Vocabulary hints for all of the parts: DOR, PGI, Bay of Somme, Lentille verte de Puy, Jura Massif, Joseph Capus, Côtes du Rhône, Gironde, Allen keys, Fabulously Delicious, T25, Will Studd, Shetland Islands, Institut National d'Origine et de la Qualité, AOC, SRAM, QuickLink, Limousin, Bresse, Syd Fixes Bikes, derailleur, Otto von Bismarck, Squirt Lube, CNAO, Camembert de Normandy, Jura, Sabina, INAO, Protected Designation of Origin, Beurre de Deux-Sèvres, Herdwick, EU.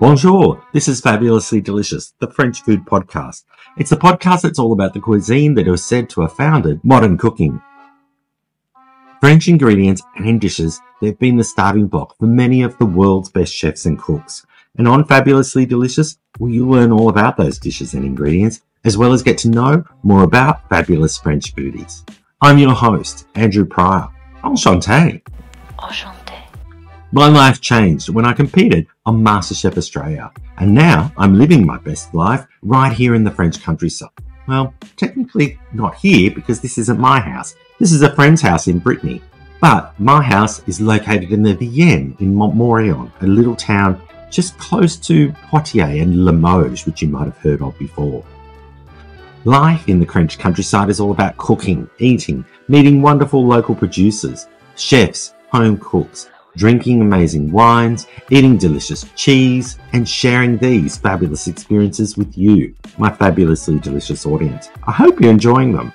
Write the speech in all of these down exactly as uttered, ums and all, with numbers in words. Bonjour, this is Fabulously Delicious, the French food podcast. It's a podcast that's all about the cuisine that is said to have founded modern cooking. French ingredients and dishes, they've been the starting block for many of the world's best chefs and cooks. And on Fabulously Delicious, well, you'll learn all about those dishes and ingredients, as well as get to know more about fabulous French foodies. I'm your host, Andrew Pryor. Enchanté. Enchanté. My life changed when I competed on MasterChef Australia, and now I'm living my best life right here in the French countryside. Well, technically not here because this isn't my house. This is a friend's house in Brittany, but my house is located in the Vienne in Montmorillon, a little town just close to Poitiers and Limoges, which you might have heard of before. Life in the French countryside is all about cooking, eating, meeting wonderful local producers, chefs, home cooks, drinking amazing wines, eating delicious cheese, and sharing these fabulous experiences with you, my fabulously delicious audience. I hope you're enjoying them.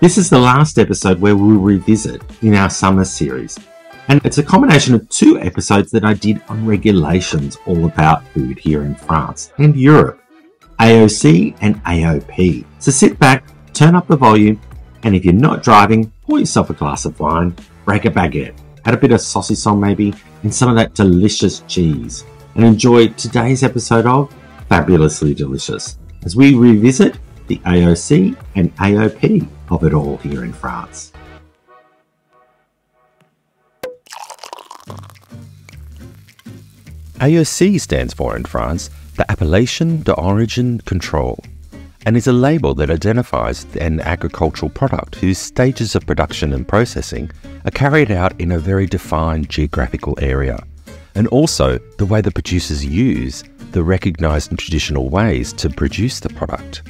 This is the last episode where we'll revisit in our summer series, and it's a combination of two episodes that I did on regulations all about food here in France and Europe. A O C and A O P. So sit back, turn up the volume, and if you're not driving, pour yourself a glass of wine, break a baguette, add a bit of saucisson maybe, and some of that delicious cheese, and enjoy today's episode of Fabulously Delicious, as we revisit the A O C and A O P of it all here in France. A O C stands for in France the Appellation d'Origine Contrôlée, and is a label that identifies an agricultural product whose stages of production and processing are carried out in a very defined geographical area, and also the way the producers use the recognised and traditional ways to produce the product.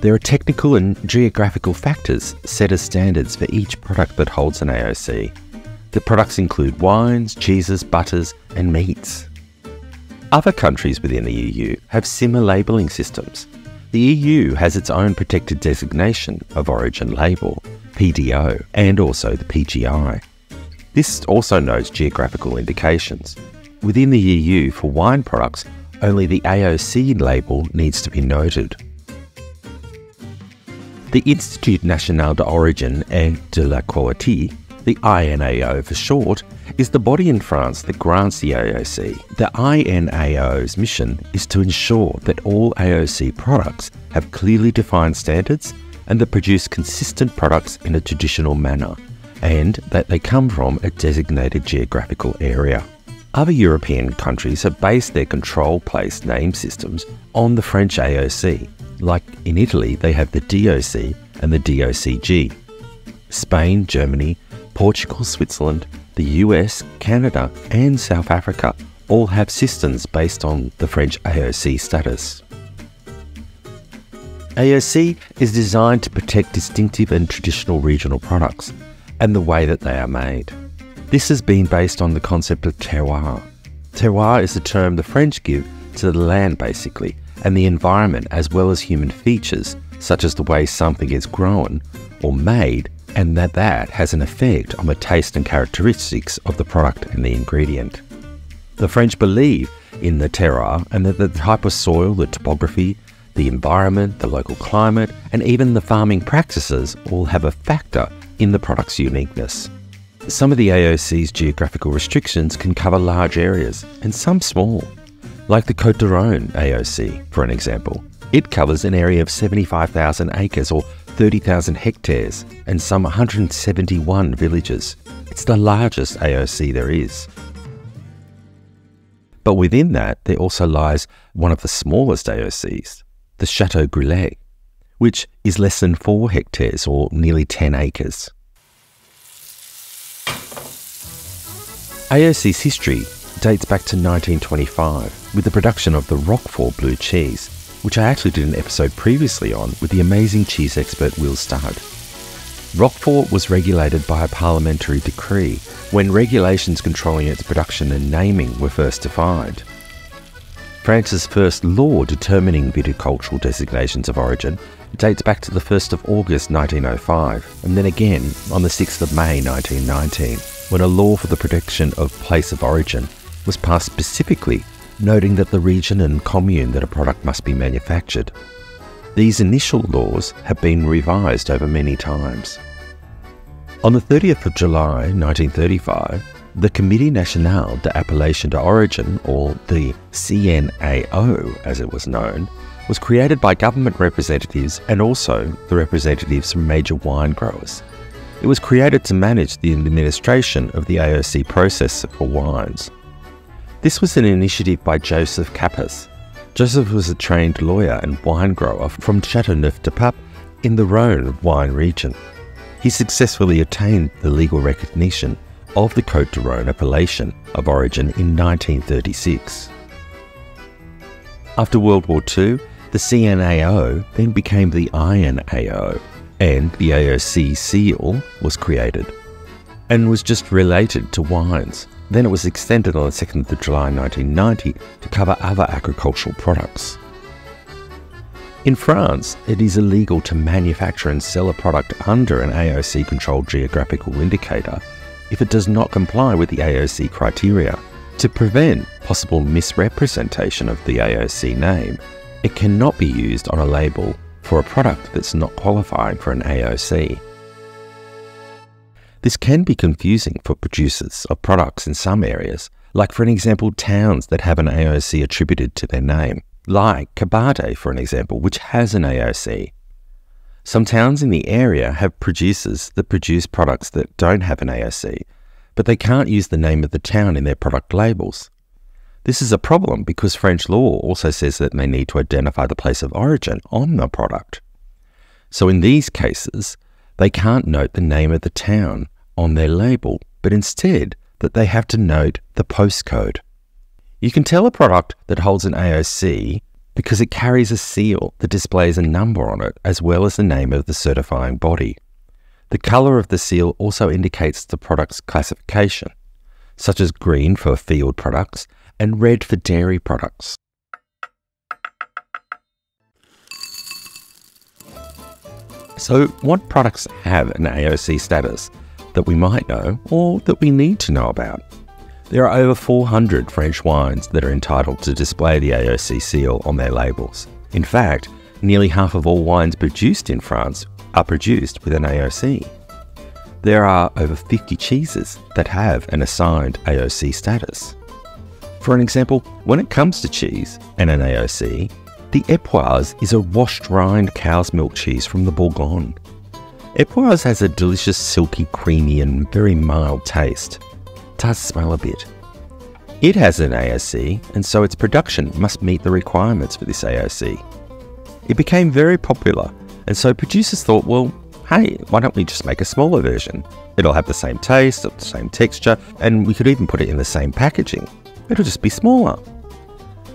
There are technical and geographical factors set as standards for each product that holds an A O C. The products include wines, cheeses, butters, and meats. Other countries within the E U have similar labelling systems. The E U has its own Protected Designation of Origin label, P D O, and also the P G I. This also notes geographical indications. Within the E U for wine products, only the A O C label needs to be noted. The Institut National d'Origine et de la Qualité, the I N A O for short, is the body in France that grants the A O C. The I N A O's mission is to ensure that all A O C products have clearly defined standards and that produce consistent products in a traditional manner, and that they come from a designated geographical area. Other European countries have based their control place name systems on the French A O C. Like in Italy, they have the D O C and the D O C G. Spain, Germany, Portugal, Switzerland, the U S, Canada, and South Africa all have systems based on the French A O C status. A O C is designed to protect distinctive and traditional regional products and the way that they are made. This has been based on the concept of terroir. Terroir is the term the French give to the land, basically, and the environment, as well as human features, such as the way something is grown or made, and that that has an effect on the taste and characteristics of the product and the ingredient. The French believe in the terroir and that the type of soil, the topography, the environment, the local climate, and even the farming practices all have a factor in the product's uniqueness. Some of the A O C's geographical restrictions can cover large areas and some small, like the Côtes du Rhône A O C, for an example. It covers an area of seventy-five thousand acres or thirty thousand hectares and some one hundred seventy-one villages. It's the largest A O C there is. But within that, there also lies one of the smallest A O Cs, the Chateau Grillet, which is less than four hectares or nearly ten acres. A O C's history dates back to nineteen twenty-five with the production of the Roquefort blue cheese, which I actually did an episode previously on with the amazing cheese expert Will Studd. Roquefort was regulated by a parliamentary decree when regulations controlling its production and naming were first defined. France's first law determining viticultural designations of origin dates back to the first of August nineteen oh five, and then again on the sixth of May nineteen nineteen, when a law for the protection of place of origin was passed specifically noting that the region and commune that a product must be manufactured. These initial laws have been revised over many times. On the thirtieth of July nineteen thirty-five, the Comité National de l'Appellation d'Origine, or the C N A O as it was known, was created by government representatives and also the representatives from major wine growers. It was created to manage the administration of the A O C process for wines. This was an initiative by Joseph Capus. Joseph was a trained lawyer and wine grower from Chateauneuf-du-Pape in the Rhône wine region. He successfully attained the legal recognition of the Côtes du Rhône appellation of origin in nineteen thirty-six. After World War Two, the C N A O then became the I N A O, and the A O C seal was created and was just related to wines. Then it was extended on the second of July nineteen ninety to cover other agricultural products. In France, it is illegal to manufacture and sell a product under an A O C-controlled geographical indicator if it does not comply with the A O C criteria. To prevent possible misrepresentation of the A O C name, it cannot be used on a label for a product that's not qualifying for an A O C. This can be confusing for producers of products in some areas, like for an example towns that have an A O C attributed to their name, like Cabardé for an example, which has an A O C. Some towns in the area have producers that produce products that don't have an A O C, but they can't use the name of the town in their product labels. This is a problem because French law also says that they need to identify the place of origin on the product. So in these cases, they can't note the name of the town on their label, but instead that they have to note the postcode. You can tell a product that holds an A O C because it carries a seal that displays a number on it as well as the name of the certifying body. The colour of the seal also indicates the product's classification, such as green for field products and red for dairy products. So what products have an A O C status that we might know or that we need to know about? There are over four hundred French wines that are entitled to display the A O C seal on their labels. In fact, nearly half of all wines produced in France are produced with an A O C. There are over fifty cheeses that have an assigned A O C status. For an example, when it comes to cheese and an A O C, the Époisses is a washed rind cow's milk cheese from the Bourgogne. Époisses has a delicious silky, creamy and very mild taste. It does smell a bit. It has an A O C and so its production must meet the requirements for this A O C. It became very popular. And so producers thought, well, hey, why don't we just make a smaller version? It'll have the same taste, the same texture, and we could even put it in the same packaging. It'll just be smaller.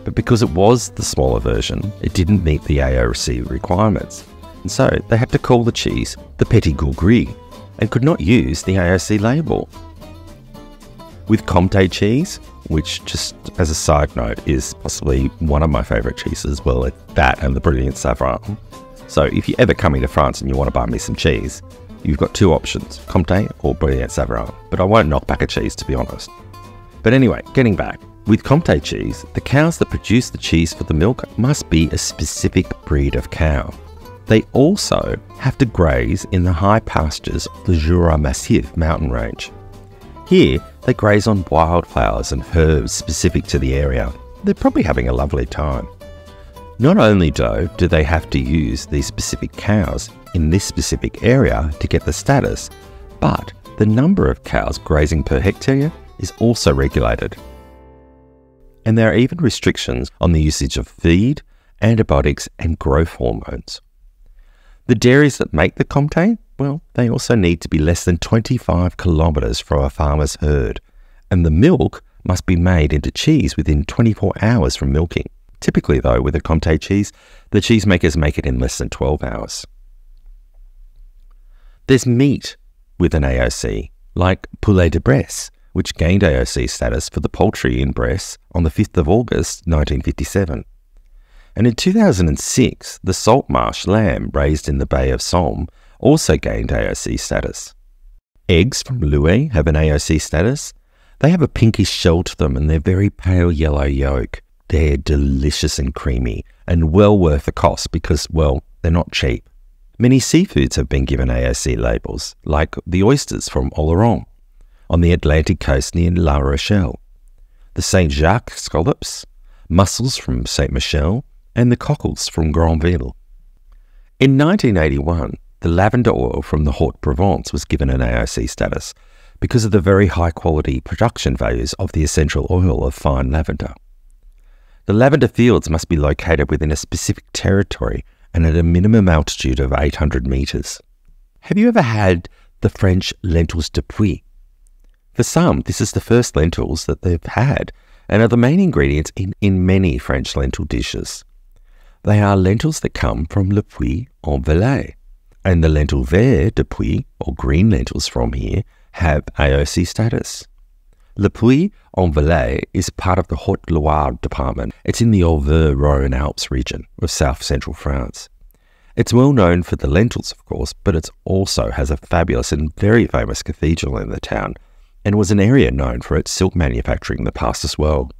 But because it was the smaller version, it didn't meet the A O C requirements. And so they had to call the cheese the Petit Gourgri and could not use the A O C label. With Comté cheese, which just as a side note is possibly one of my favourite cheeses, well, that and the Brilliant Savarin. So if you're ever coming to France and you want to buy me some cheese, you've got two options, Comté or Brilliant Savarin, but I won't knock back a cheese to be honest. But anyway, getting back, with Comté cheese, the cows that produce the cheese for the milk must be a specific breed of cow. They also have to graze in the high pastures of the Jura Massif mountain range. Here, they graze on wildflowers and herbs specific to the area. They're probably having a lovely time. Not only though do they have to use these specific cows in this specific area to get the status, but the number of cows grazing per hectare is also regulated. And there are even restrictions on the usage of feed, antibiotics and growth hormones. The dairies that make the Comté, well, they also need to be less than twenty-five kilometres from a farmer's herd, and the milk must be made into cheese within twenty-four hours from milking. Typically though, with a Comté cheese, the cheesemakers make it in less than twelve hours. There's meat with an A O C, like poulet de Bresse, which gained A O C status for the poultry in Bresse on the fifth of August nineteen fifty-seven. And in two thousand six, the saltmarsh lamb raised in the Bay of Somme also gained A O C status. Eggs from Loue have an A O C status. They have a pinkish shell to them and they're very pale yellow yolk. They're delicious and creamy and well worth the cost because, well, they're not cheap. Many seafoods have been given A O C labels, like the oysters from Oléron, on the Atlantic coast near La Rochelle, the Saint Jacques scallops, mussels from Saint Michel, and the cockles from Granville. In nineteen eighty-one, the lavender oil from the Haute-Provence was given an A O C status because of the very high-quality production values of the essential oil of fine lavender. The lavender fields must be located within a specific territory and at a minimum altitude of eight hundred metres. Have you ever had the French lentils de Puy? For some, this is the first lentils that they've had and are the main ingredients in, in many French lentil dishes. They are lentils that come from Le Puy-en-Velay, and the lentil vert de Puy, or green lentils from here, have A O C status. Le Puy-en-Velay is part of the Haute-Loire department. It's in the Auvergne-Rhône Alps region of south-central France. It's well known for the lentils, of course, but it also has a fabulous and very famous cathedral in the town, and was an area known for its silk manufacturing in the past as well.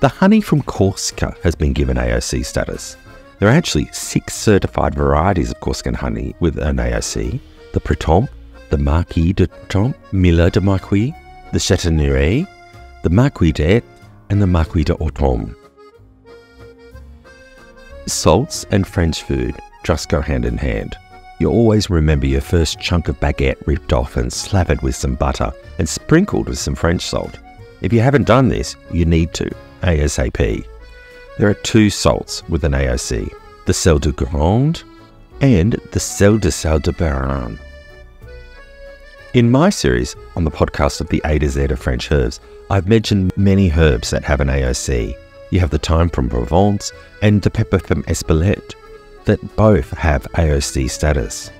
The honey from Corsica has been given A O C status. There are actually six certified varieties of Corsican honey with an A O C: the Pretompe, the Marquis de Pretompe, Mila de Marquis, the Châteauneuf, the Marquis d'Ette, and the Marquis d'Automne. Salts and French food just go hand in hand. You'll always remember your first chunk of baguette ripped off and slathered with some butter and sprinkled with some French salt. If you haven't done this, you need to, ASAP. There are two salts with an A O C, the sel de Gironde and the sel de Saint-Barthélemy. In my series on the podcast of the A to Z of French herbs, I've mentioned many herbs that have an A O C. You have the thyme from Provence and the pepper from Espelette that both have A O C status.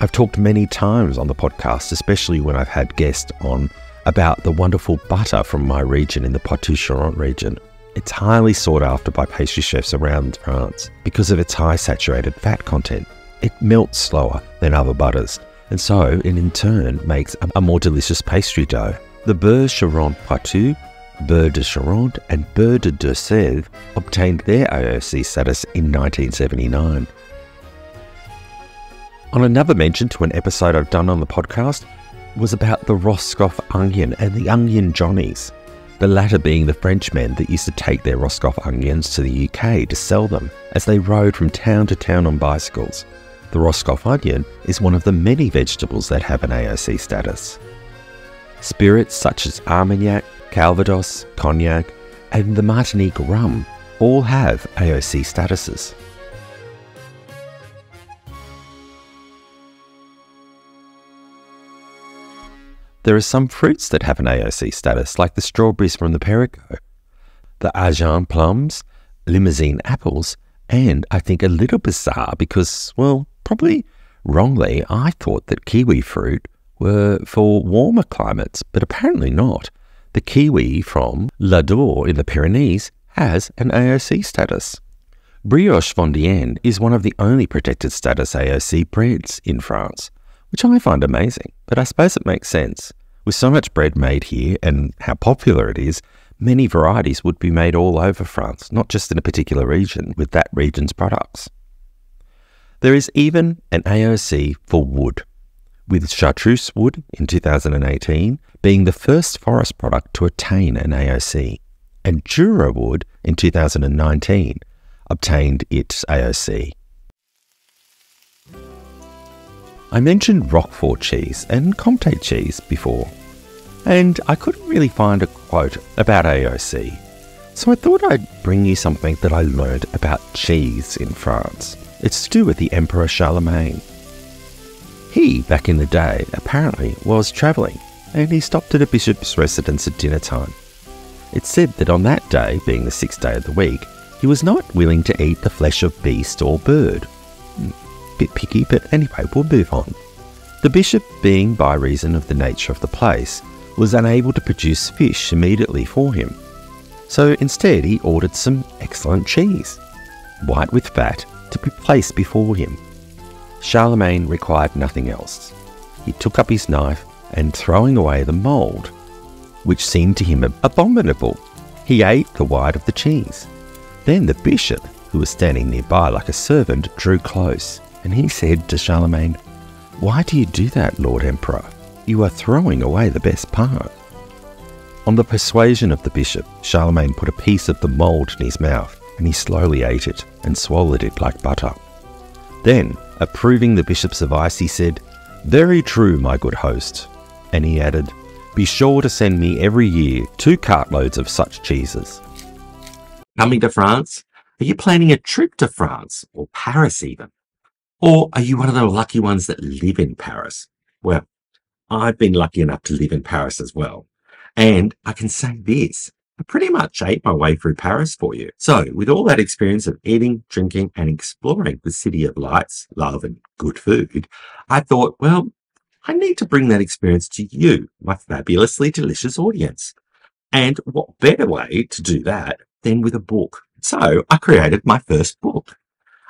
I've talked many times on the podcast, especially when I've had guests on, about the wonderful butter from my region in the Poitou-Charentes region. It's highly sought after by pastry chefs around France because of its high saturated fat content. It melts slower than other butters, and so it in turn makes a more delicious pastry dough. The Beurre Charente Poitou, Beurre de Charente and Beurre de Deux-Sèvres obtained their A O C status in nineteen seventy-nine. On another mention to an episode I've done on the podcast was about the Roscoff onion and the onion johnnies, the latter being the Frenchmen that used to take their Roscoff onions to the U K to sell them as they rode from town to town on bicycles. The Roscoff onion is one of the many vegetables that have an A O C status. Spirits such as Armagnac, Calvados, Cognac, and the Martinique rum all have A O C statuses. There are some fruits that have an A O C status, like the strawberries from the Perigord, the Agen plums, Limousin apples, and I think a little bizarre because, well, probably wrongly, I thought that kiwi fruit were for warmer climates, but apparently not. The kiwi from La Dour in the Pyrenees has an A O C status. Brioche Fondienne is one of the only protected status A O C breads in France, which I find amazing, but I suppose it makes sense. With so much bread made here and how popular it is, many varieties would be made all over France, not just in a particular region with that region's products. There is even an A O C for wood, with chartreuse wood in two thousand eighteen being the first forest product to attain an A O C, and Jura wood in two thousand nineteen obtained its A O C. I mentioned Roquefort cheese and Comté cheese before, and I couldn't really find a quote about A O C, so I thought I'd bring you something that I learned about cheese in France. It's to do with the Emperor Charlemagne. He, back in the day, apparently was travelling, and he stopped at a bishop's residence at dinner time. It's said that on that day, being the sixth day of the week, he was not willing to eat the flesh of beast or bird. Bit picky, but anyway, we'll move on. The bishop, being by reason of the nature of the place, was unable to produce fish immediately for him. So instead, he ordered some excellent cheese, white with fat, to be placed before him. Charlemagne required nothing else. He took up his knife and throwing away the mould, which seemed to him abominable. He ate the white of the cheese. Then the bishop, who was standing nearby like a servant, drew close, and he said to Charlemagne, "Why do you do that, Lord Emperor? You are throwing away the best part." On the persuasion of the bishop, Charlemagne put a piece of the mould in his mouth, and he slowly ate it and swallowed it like butter. Then, approving the bishop's advice, he said, "Very true, my good host." And he added, "Be sure to send me every year two cartloads of such cheeses." Coming to France? Are you planning a trip to France, or Paris even? Or are you one of the lucky ones that live in Paris? Well, I've been lucky enough to live in Paris as well. And I can say this, I pretty much ate my way through Paris for you. So, with all that experience of eating, drinking, and exploring the city of lights, love, and good food, I thought, well, I need to bring that experience to you, my fabulously delicious audience. And what better way to do that than with a book? So, I created my first book,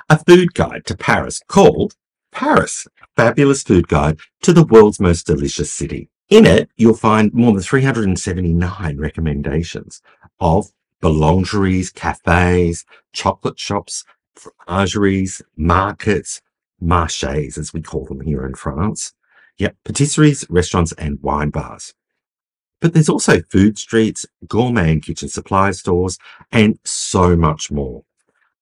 a food guide to Paris called Paris: A Fabulous Food Guide to the World's Most Delicious City. In it, you'll find more than three hundred seventy-nine recommendations of boulangeries, cafes, chocolate shops, fromageries, markets, marchés, as we call them here in France. Yep, patisseries, restaurants, and wine bars. But there's also food streets, gourmet and kitchen supply stores, and so much more.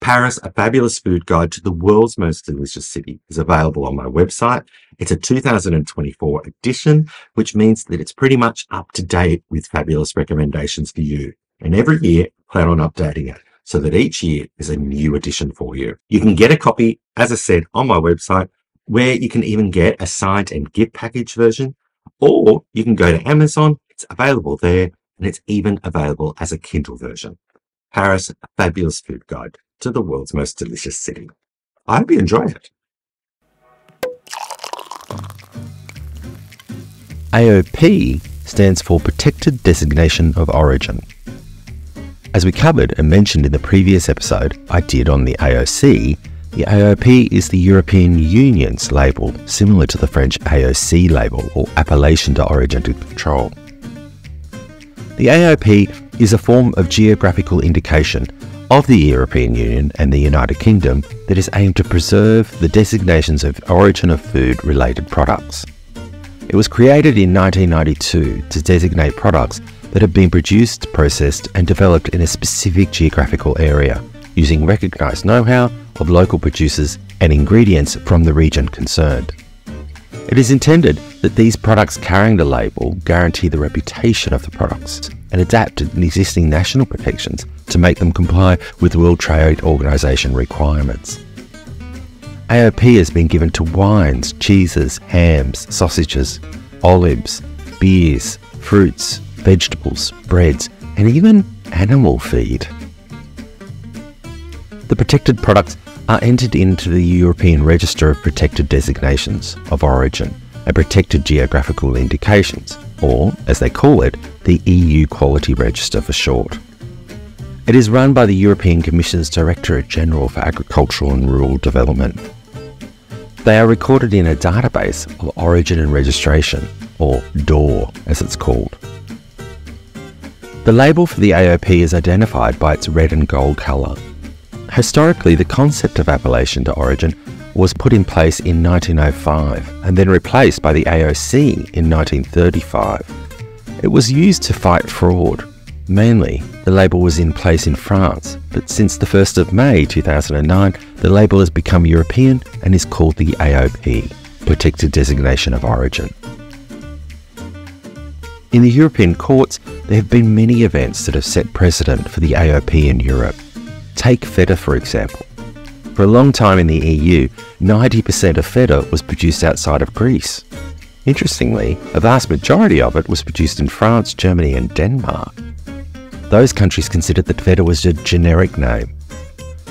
Paris: A Fabulous Food Guide to the World's Most Delicious City is available on my website. It's a two thousand twenty-four edition, which means that it's pretty much up to date with fabulous recommendations for you. And every year, plan on updating it so that each year is a new edition for you. You can get a copy, as I said, on my website, where you can even get a signed and gift package version, or you can go to Amazon. It's available there, and it's even available as a Kindle version. Paris: A Fabulous Food Guide to the World's Most Delicious City. I hope you enjoy it. A O P stands for Protected Designation of Origin. As we covered and mentioned in the previous episode I did on the A O C, the A O P is the European Union's label, similar to the French A O C label, or Appellation d'Origine Contrôlée. The A O P is a form of geographical indication of the European Union and the United Kingdom that is aimed to preserve the designations of origin of food-related products. It was created in nineteen ninety-two to designate products that have been produced, processed, and developed in a specific geographical area, using recognised know-how of local producers and ingredients from the region concerned. It is intended that these products carrying the label guarantee the reputation of the products and adapt to existing national protections to make them comply with World Trade Organization requirements. A O P has been given to wines, cheeses, hams, sausages, olives, beers, fruits, vegetables, breads, and even animal feed. The protected products are entered into the European Register of Protected Designations of Origin and Protected Geographical Indications, or, as they call it, the E U Quality Register for short. It is run by the European Commission's Directorate General for Agricultural and Rural Development. They are recorded in a database of origin and registration, or D O R as it's called. The label for the A O P is identified by its red and gold colour. Historically, the concept of Appellation d'Origine was put in place in nineteen oh five and then replaced by the A O C in nineteen thirty-five. It was used to fight fraud. Mainly, the label was in place in France, but since the first of May two thousand nine, the label has become European and is called the A O P, Protected Designation of Origin. In the European courts, there have been many events that have set precedent for the A O P in Europe. Take feta, for example. For a long time in the E U, ninety percent of feta was produced outside of Greece. Interestingly, a vast majority of it was produced in France, Germany, and Denmark. Those countries considered that feta was a generic name.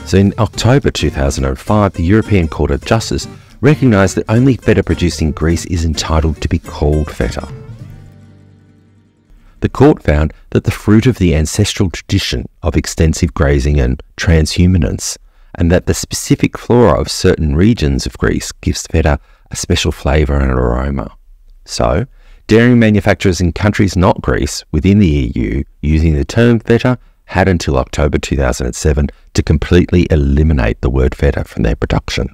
So in October two thousand five, the European Court of Justice recognised that only feta produced in Greece is entitled to be called feta. The court found that the fruit of the ancestral tradition of extensive grazing and transhumance, and that the specific flora of certain regions of Greece gives feta a special flavour and aroma. So, Dairy manufacturers in countries not Greece within the E U using the term feta had until October two thousand seven to completely eliminate the word feta from their production.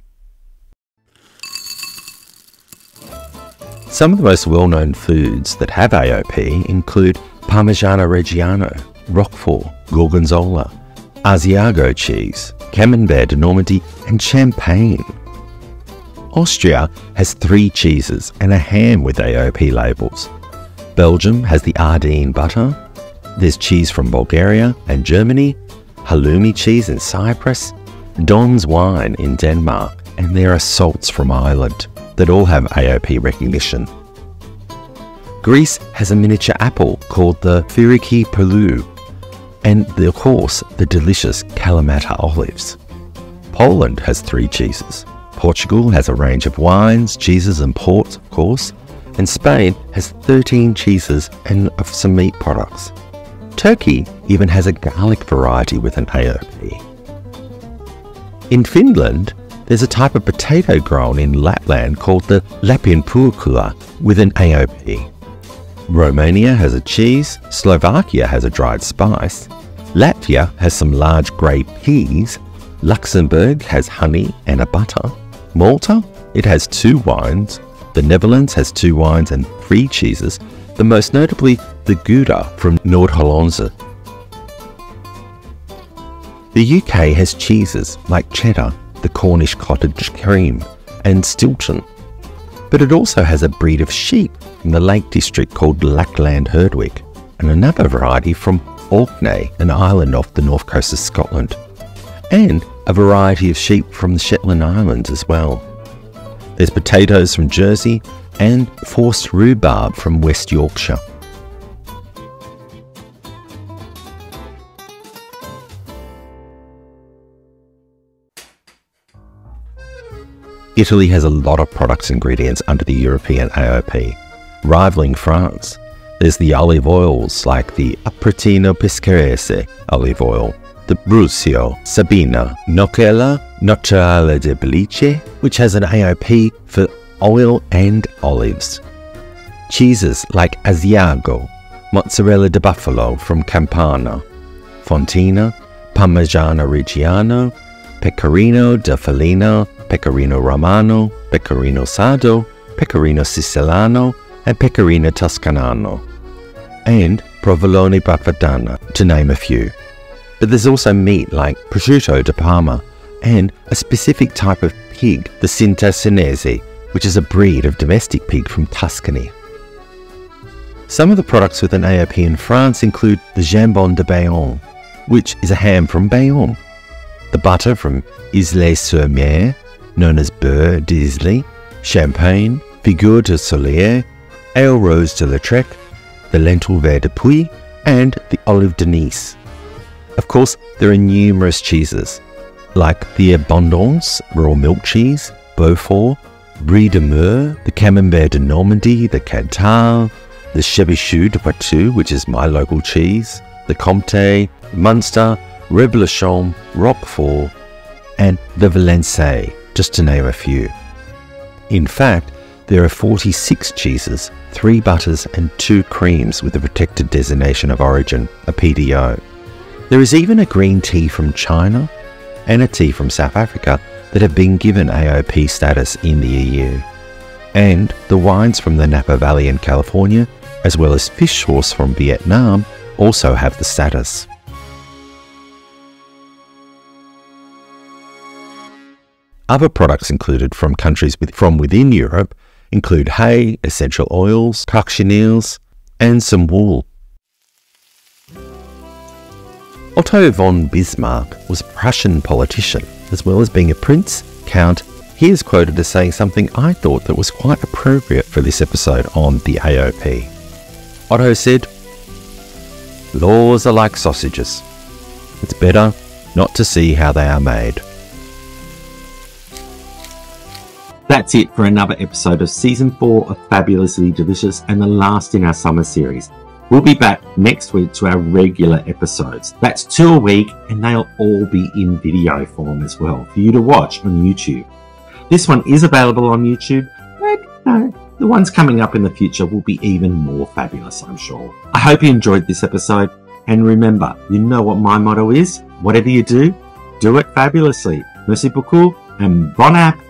Some of the most well-known foods that have A O P include Parmigiano Reggiano, Roquefort, Gorgonzola, Asiago cheese, Camembert de Normandy and Champagne. Austria has three cheeses and a ham with A O P labels. Belgium has the Ardenne butter. There's cheese from Bulgaria and Germany, halloumi cheese in Cyprus, Don's wine in Denmark, and there are salts from Ireland that all have A O P recognition. Greece has a miniature apple called the Firiki Perlou, and of course the delicious Kalamata olives. Poland has three cheeses. Portugal has a range of wines, cheeses and ports, of course, and Spain has thirteen cheeses and of some meat products. Turkey even has a garlic variety with an A O P. In Finland, there's a type of potato grown in Lapland called the Lapinpuukula with an A O P. Romania has a cheese, Slovakia has a dried spice, Latvia has some large grey peas, Luxembourg has honey and a butter, Malta, it has two wines, the Netherlands has two wines and three cheeses, the most notably the Gouda from Noord-Hollandse. The U K has cheeses like cheddar, the Cornish cottage cream and Stilton, but it also has a breed of sheep from the Lake District called Lackland Herdwick and another variety from Orkney, an island off the north coast of Scotland, and a variety of sheep from the Shetland Islands as well. There's potatoes from Jersey and forced rhubarb from West Yorkshire. Italy has a lot of products and ingredients under the European A O P, rivaling France. There's the olive oils like the Apertino Pescarese olive oil, the Brusio, Sabina, Noccella, Nocciolata di Belice, which has an A O P for oil and olives. Cheeses like Asiago, Mozzarella di Buffalo from Campania, Fontina, Parmigiano Reggiano, Pecorino di Felina, Pecorino Romano, Pecorino Sardo, Pecorino Siciliano and Pecorino Toscanano, and Provolone Bufadana, to name a few. But there's also meat like prosciutto di Parma and a specific type of pig, the Cintasinese, which is a breed of domestic pig from Tuscany. Some of the products with an A O P in France include the Jambon de Bayonne, which is a ham from Bayonne, the butter from Islay-sur-Mer, known as Beurre d'Islay, Champagne, Figure de Solier, Ale Rose de Lautrec, the Lentil Vert de Puy and the Olive de Nice. Of course, there are numerous cheeses, like the Abondance, raw milk cheese, Beaufort, Brie de Mer, the Camembert de Normandy, the Cantal, the Chevichou de Poitou, which is my local cheese, the Comté, Munster, Reblochon, Roquefort, and the Valençay, just to name a few. In fact, there are forty-six cheeses, three butters and two creams with the Protected Designation of Origin, a P D O. There is even a green tea from China and a tea from South Africa that have been given A O P status in the E U, and the wines from the Napa Valley in California, as well as fish sauce from Vietnam, also have the status. Other products included from countries with, from within Europe include hay, essential oils, cochineals, and some wool. Otto von Bismarck was a Prussian politician, as well as being a prince, count. He is quoted as saying something I thought that was quite appropriate for this episode on the A O P. Otto said, "Laws are like sausages. It's better not to see how they are made." That's it for another episode of Season four of Fabulously Delicious and the last in our summer series. We'll be back next week to our regular episodes. That's two a week and they'll all be in video form as well for you to watch on YouTube. This one is available on YouTube, but no, The ones coming up in the future will be even more fabulous, I'm sure. I hope you enjoyed this episode, and remember, you know what my motto is, whatever you do, do it fabulously. Merci beaucoup and bon app!